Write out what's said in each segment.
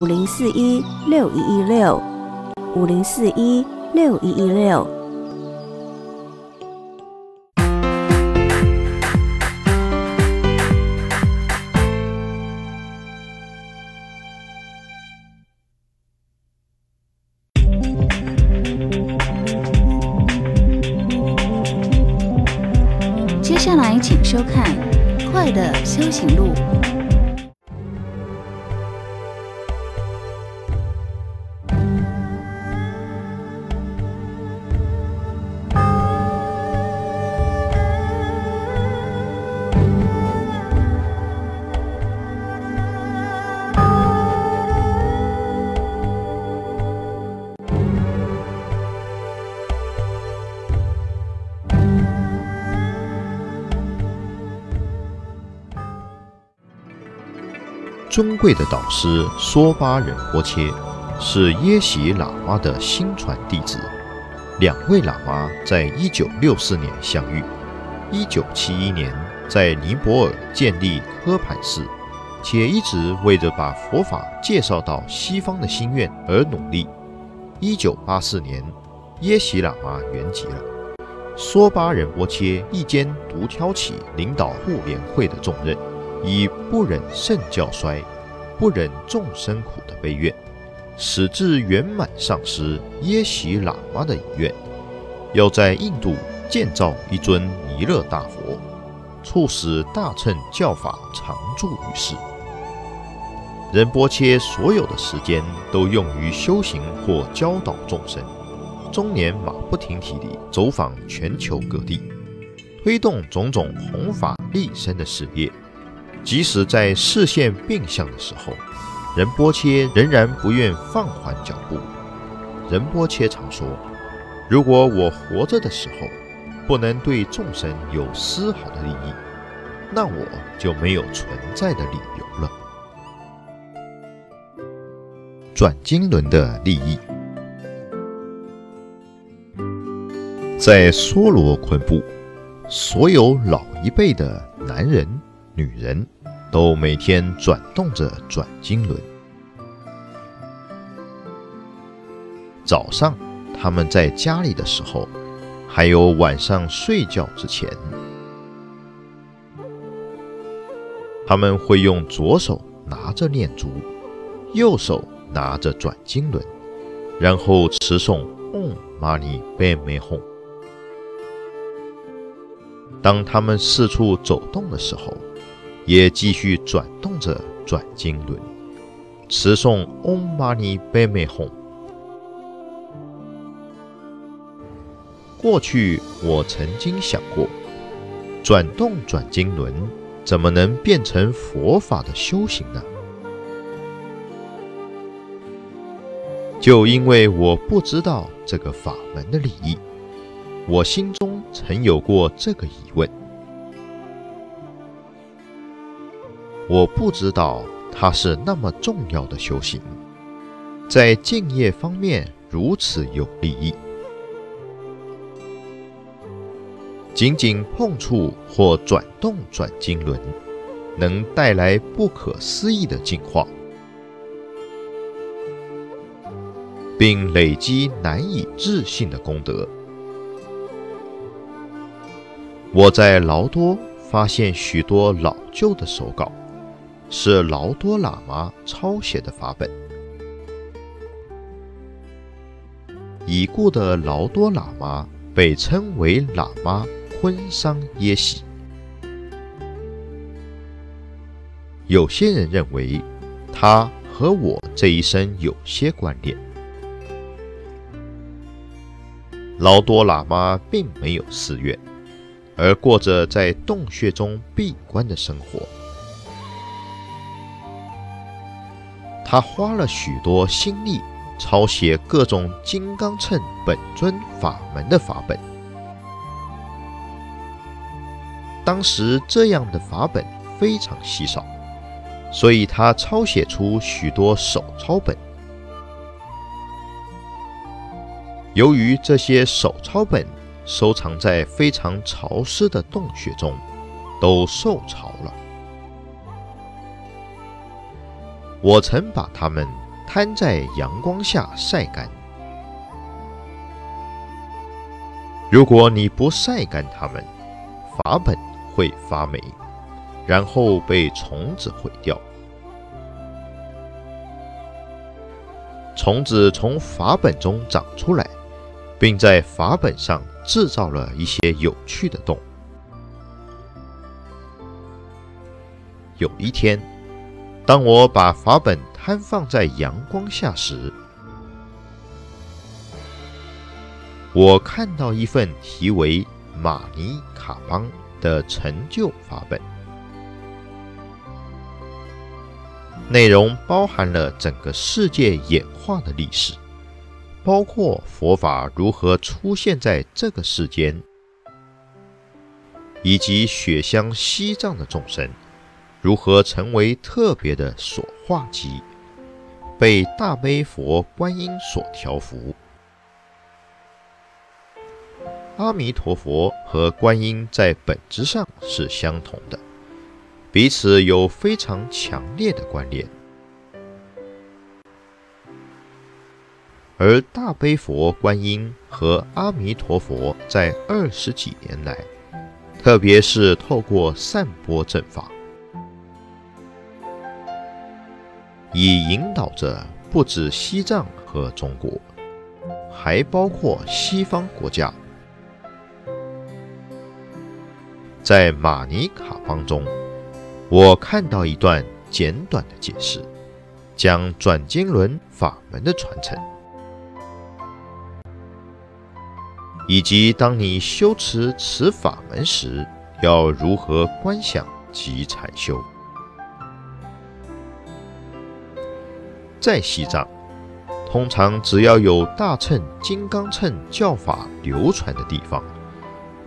50416116，50416116。接下来，请收看《快乐修行路》。尊贵的导师梭巴仁波切是耶喜喇嘛的新传弟子。两位喇嘛在1964年相遇，1971年在尼泊尔建立科盘寺，且一直为着把佛法介绍到西方的心愿而努力。1984年，耶喜喇嘛圆寂了。梭巴仁波切一肩独挑起领导护联会的重任。以不忍圣教衰、不忍众生苦的悲愿，使至圆满上师耶喜喇嘛的遗愿，要在印度建造一尊弥勒大佛，促使大乘教法常驻于世。仁波切所有的时间都用于修行或教导众生，终年马不停蹄地走访全球各地，推动种种弘法利生的事业。即使在视线病相的时候，仁波切仍然不愿放缓脚步。仁波切常说：“如果我活着的时候不能对众生有丝毫的利益，那我就没有存在的理由了。”转经轮的利益，在娑罗昆布，所有老一辈的男人、女人都每天转动着转经轮。早上他们在家里的时候，还有晚上睡觉之前，他们会用左手拿着念珠，右手拿着转经轮，然后持诵 Om Mani Padme Hum。 当他们四处走动的时候，也继续转动着转经轮，持诵 Om Mani Padme Hum。 过去我曾经想过，转动转经轮怎么能变成佛法的修行呢？就因为我不知道这个法门的利益，我心中曾有过这个疑问。我不知道它是那么重要的修行，在敬业方面如此有利益。仅仅碰触或转动转经轮，能带来不可思议的进化，并累积难以置信的功德。我在劳多发现许多老旧的手稿，是劳多喇嘛抄写的法本。已故的劳多喇嘛被称为喇嘛昆桑耶喜。有些人认为他和我这一生有些关联。劳多喇嘛并没有寺院，而过着在洞穴中闭关的生活。他花了许多心力抄写各种金刚乘本尊法门的法本。当时这样的法本非常稀少，所以他抄写出许多手抄本。由于这些手抄本收藏在非常潮湿的洞穴中，都受潮了。我曾把它们摊在阳光下晒干。如果你不晒干它们，法本会发霉，然后被虫子毁掉。虫子从法本中长出来，并在法本上制造了一些有趣的洞。有一天，当我把法本摊放在阳光下时，我看到一份题为马尼卡邦的陈旧法本，内容包含了整个世界演化的历史，包括佛法如何出现在这个世间，以及血乡西藏的众生如何成为特别的所化集，被大悲佛观音所调伏。阿弥陀佛和观音在本质上是相同的，彼此有非常强烈的关联。而大悲佛观音和阿弥陀佛在20几年来，特别是透过散播正法，以引导着不止西藏和中国，还包括西方国家，在马尼卡邦中，我看到一段简短的解释，讲转经轮法门的传承，以及当你修持此法门时，要如何观想及禅修。在西藏，通常只要有大乘、金刚乘教法流传的地方，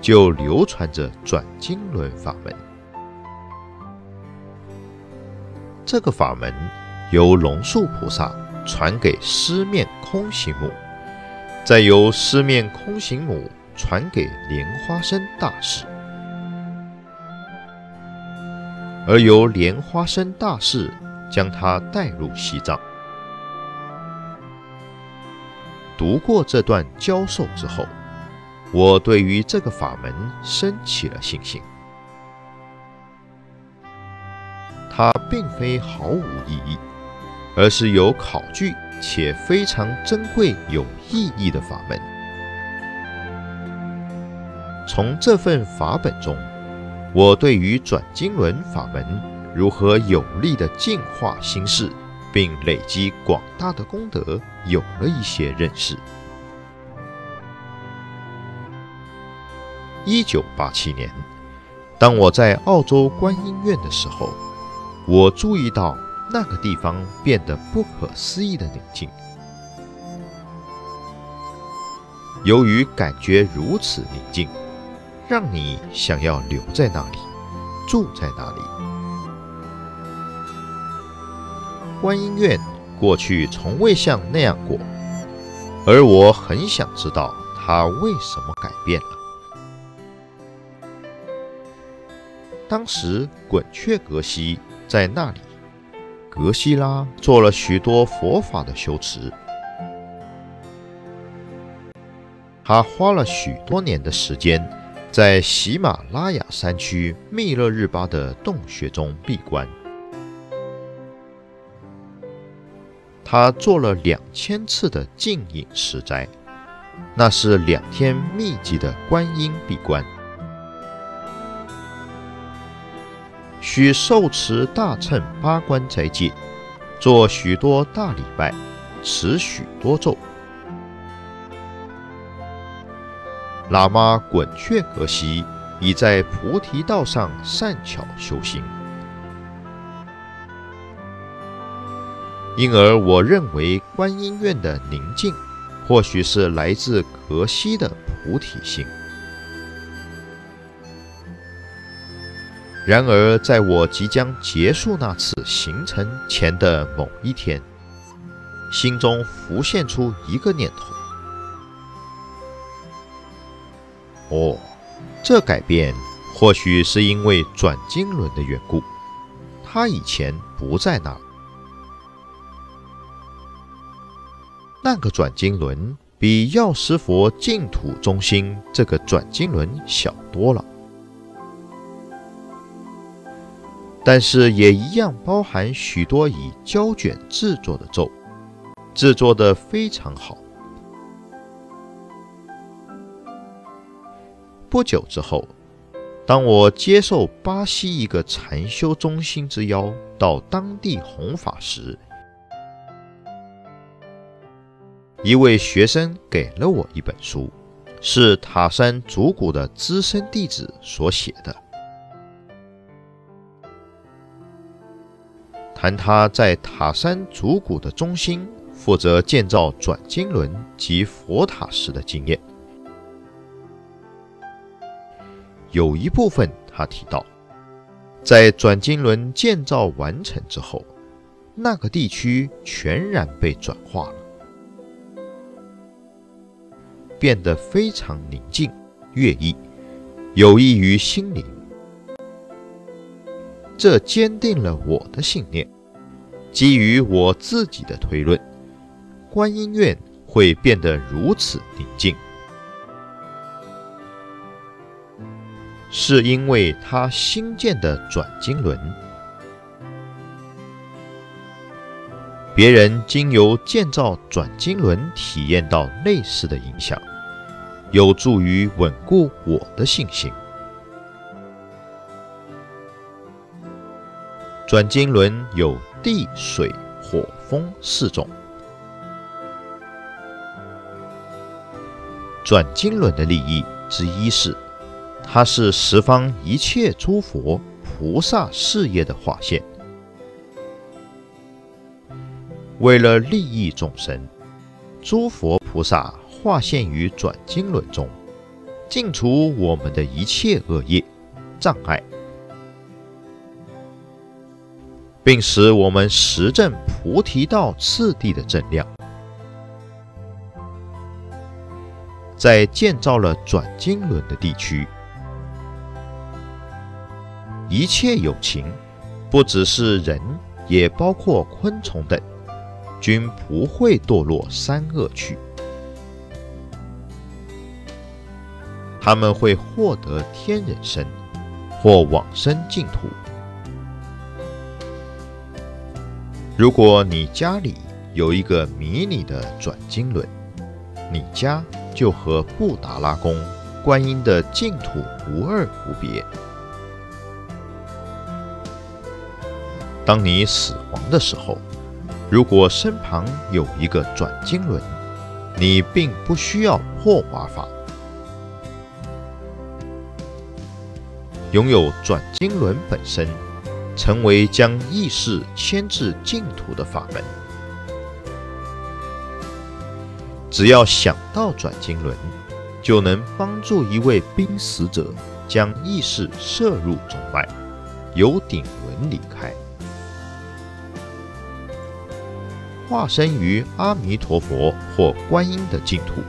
就流传着转经轮法门。这个法门由龙树菩萨传给狮面空行母，再由狮面空行母传给莲花生大士，而由莲花生大士将它带入西藏。读过这段教授之后，我对于这个法门升起了信心。它并非毫无意义，而是有考据且非常珍贵有意义的法门。从这份法本中，我对于转经轮法门如何有力地净化心事，并累积广大的功德有了一些认识。1987年，当我在澳洲观音院的时候，我注意到那个地方变得不可思议的宁静。由于感觉如此宁静，让你想要留在那里，住在那里。观音院过去从未像那样过，而我很想知道它为什么改变了。当时滚雀格西在那里，格西拉做了许多佛法的修持，他花了许多年的时间在喜马拉雅山区密勒日巴的洞穴中闭关。他做了2000次的静饮十斋，那是2天密集的观音闭关，需受持大乘8关斋戒，做许多大礼拜，持许多咒。喇嘛滚雀格西已在菩提道上善巧修行，因而我认为观音院的宁静或许是来自格西的菩提心。然而，在我即将结束那次行程前的某一天，心中浮现出一个念头：这改变或许是因为转经轮的缘故，它以前不在那儿。那个转经轮比药师佛净土中心这个转经轮小多了，但是也一样包含许多以胶卷制作的咒，制作的非常好。不久之后，当我接受巴西一个禅修中心之邀，到当地弘法时，一位学生给了我一本书，是塔山竹谷的资深弟子所写的，谈他在塔山竹谷的中心负责建造转经轮及佛塔时的经验。有一部分他提到，在转经轮建造完成之后，那个地区全然被转化了，变得非常宁静、乐意，有益于心灵。这坚定了我的信念。基于我自己的推论，观音院会变得如此宁静，是因为它新建的转经轮。别人经由建造转经轮体验到类似的影响，有助于稳固我的信心。转经轮有地、水、火、风四种。转经轮的利益之一是，它是十方一切诸佛菩萨事业的化现。为了利益众生，诸佛菩萨化现于转经轮中，净除我们的一切恶业、障碍，并使我们实证菩提道次第的正量。在建造了转经轮的地区，一切有情，不只是人，也包括昆虫等，均不会堕落三恶趣，他们会获得天人身或往生净土。如果你家里有一个迷你的转经轮，你家就和布达拉宫观音的净土无二无别。当你死亡的时候，如果身旁有一个转经轮，你并不需要破瓦法。拥有转经轮本身，成为将意识牵至净土的法门。只要想到转经轮，就能帮助一位濒死者将意识摄入中脉，由顶轮离开，化身于阿弥陀佛或观音的净土。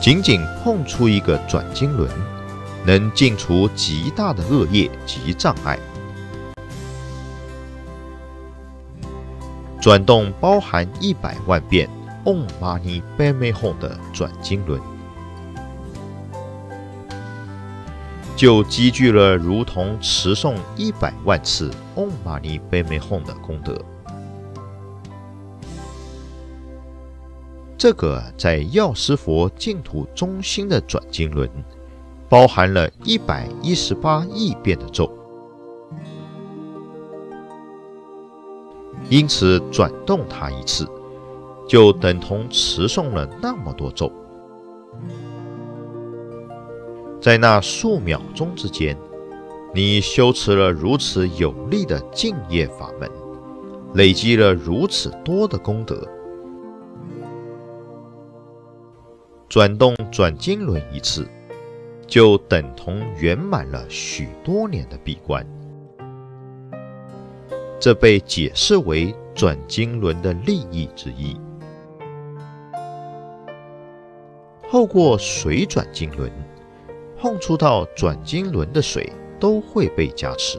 仅仅碰触一个转经轮，能净除极大的恶业及障碍。转动包含100万遍 Om Mani Padme Hum 的转经轮，就积聚了如同持诵100万次 Om Mani Padme Hum 的功德。这个在药师佛净土中心的转经轮，包含了118亿遍的咒。因此，转动它一次，就等同持诵了那么多咒。在那数秒钟之间，你修持了如此有力的净业法门，累积了如此多的功德。转动转经轮一次，就等同圆满了许多年的闭关。这被解释为转经轮的利益之一。透过水转经轮，碰触到转经轮的水都会被加持，